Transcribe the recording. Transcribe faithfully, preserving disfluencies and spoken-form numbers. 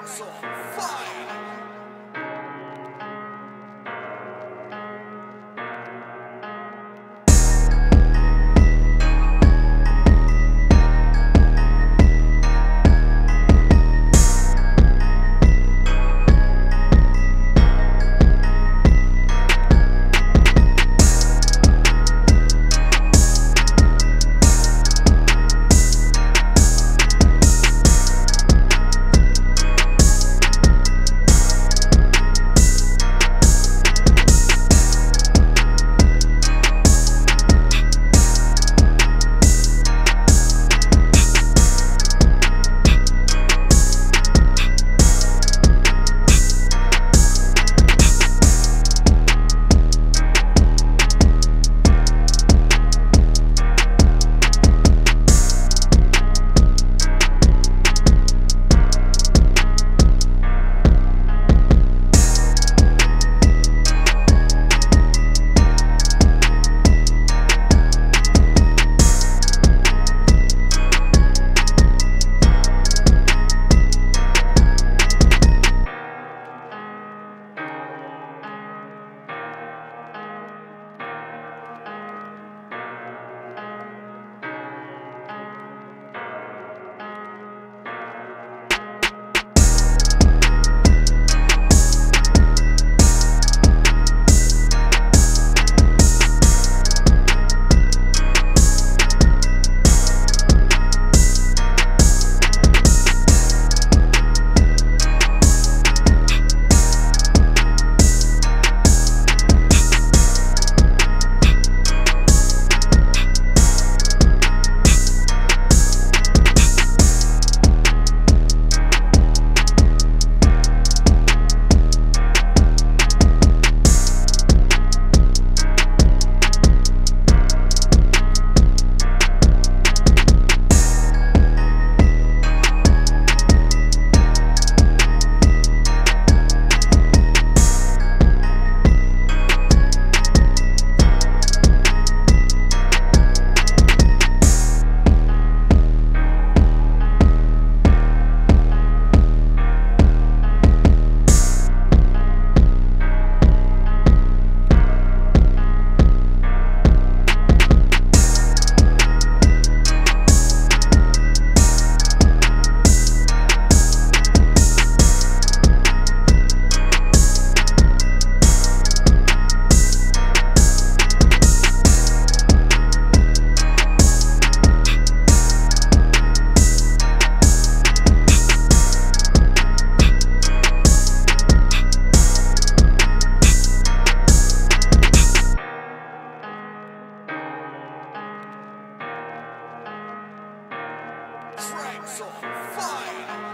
Mike's on fire! Crank's on fire!